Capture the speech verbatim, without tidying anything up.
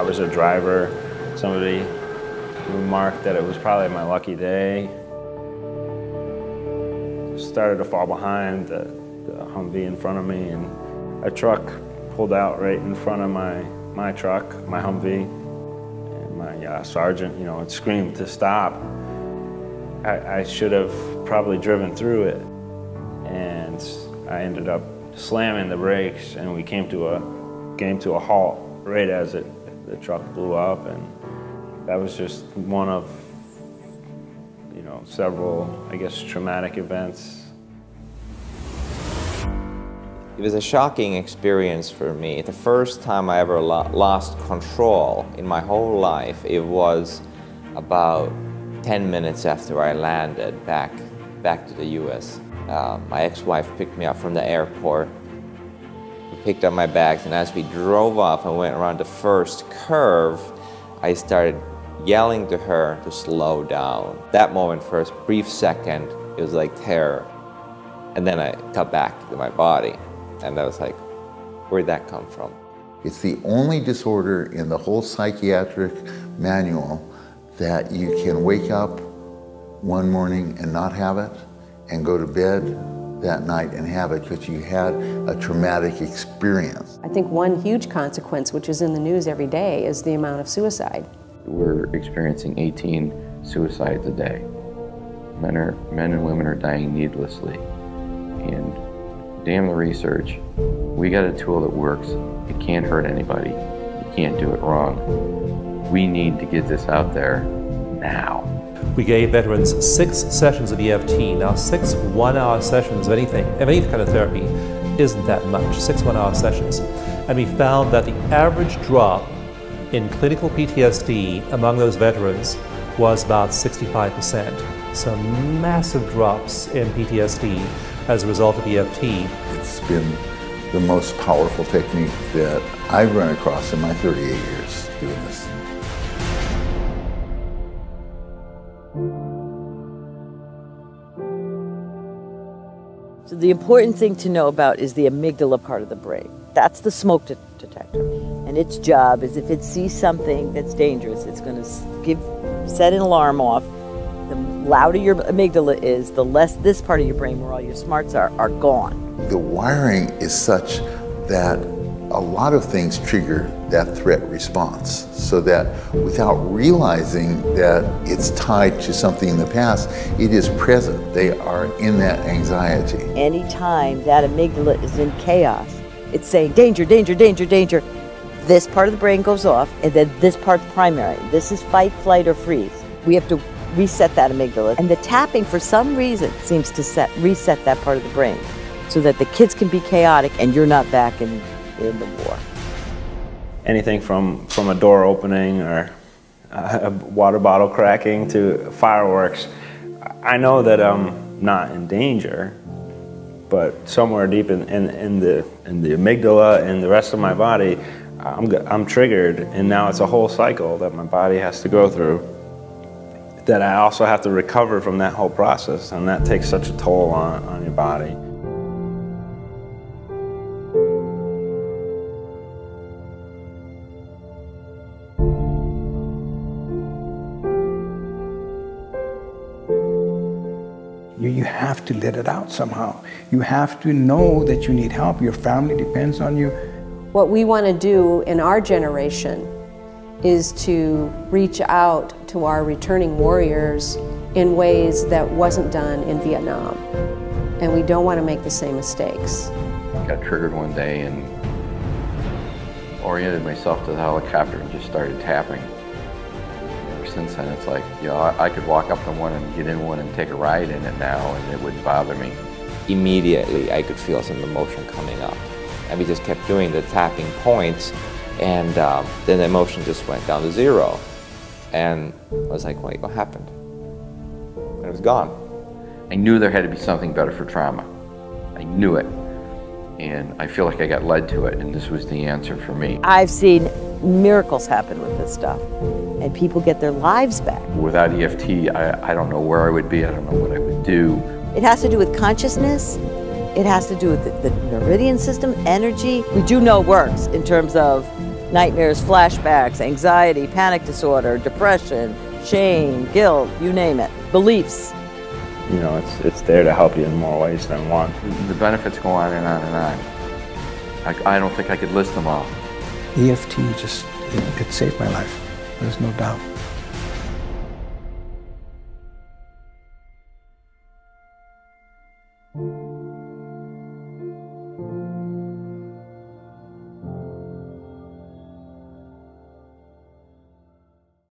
I was a driver. Somebody remarked that it was probably my lucky day. Started to fall behind the, the Humvee in front of me, and a truck pulled out right in front of my, my truck, my Humvee. And my uh, sergeant, you know, had screamed to stop. I, I should have probably driven through it. And I ended up slamming the brakes, and we came to a, came to a halt right as it, the truck blew up. And that was just one of, you know, several, I guess, traumatic events. It was a shocking experience for me. The first time I ever lo lost control in my whole life, it was about ten minutes after I landed back, back to the U S Uh, my ex-wife picked me up from the airport. We picked up my bags, and as we drove off and went around the first curve, I started yelling to her to slow down. That moment, for a brief second, it was like terror. And then I cut back to my body, and I was like, where'd that come from? It's the only disorder in the whole psychiatric manual that you can wake up one morning and not have it, and go to bed that night and have it because you had a traumatic experience. I think one huge consequence, which is in the news every day, is the amount of suicide. We're experiencing eighteen suicides a day. Men, are, men and women are dying needlessly. And damn the research, we got a tool that works. It can't hurt anybody. You can't do it wrong. We need to get this out there now. We gave veterans six sessions of E F T. Now, six one-hour sessions of anything, of any kind of therapy, isn't that much, six one-hour sessions. And we found that the average drop in clinical P T S D among those veterans was about sixty-five percent. Some massive drops in P T S D as a result of E F T. It's been the most powerful technique that I've run across in my thirty-eight years doing this. So the important thing to know about is the amygdala part of the brain. That's the smoke de detector. And its job is, if it sees something that's dangerous, it's going to give, set an alarm off. The louder your amygdala is, the less this part of your brain, where all your smarts are, are gone. The wiring is such that a lot of things trigger that threat response, so that without realizing that it's tied to something in the past, it is present. They are in that anxiety. Anytime that amygdala is in chaos, it's saying danger, danger, danger, danger. This part of the brain goes off, and then this part's primary. This is fight, flight, or freeze. We have to reset that amygdala. And the tapping, for some reason, seems to set, reset that part of the brain so that the kids can be chaotic and you're not back in in the war. Anything from, from a door opening or a water bottle cracking to fireworks. I know that I'm not in danger, but somewhere deep in, in, in, the, in the amygdala and the rest of my body, I'm, I'm triggered, and now it's a whole cycle that my body has to go through that I also have to recover from that whole process, and that takes such a toll on, on your body. You have to let it out somehow. You have to know that you need help. Your family depends on you. What we want to do in our generation is to reach out to our returning warriors in ways that wasn't done in Vietnam. And we don't want to make the same mistakes. I got triggered one day and oriented myself to the helicopter and just started tapping. Since then, it's like, you know, I, I could walk up to one and get in one and take a ride in it now, and it wouldn't bother me. Immediately, I could feel some emotion coming up. And we just kept doing the tapping points, and um, then the emotion just went down to zero. And I was like, wait, what happened? And it was gone. I knew there had to be something better for trauma. I knew it. And I feel like I got led to it, and this was the answer for me. I've seen miracles happen with this stuff, and people get their lives back. Without E F T, I, I don't know where I would be, I don't know what I would do. It has to do with consciousness, it has to do with the, the meridian system, energy. We do know it works in terms of nightmares, flashbacks, anxiety, panic disorder, depression, shame, guilt, you name it, beliefs. You know, it's, it's there to help you in more ways than one. The benefits go on and on and on. I, I don't think I could list them all. E F T just, it, it saved my life. There's no doubt. Thank you.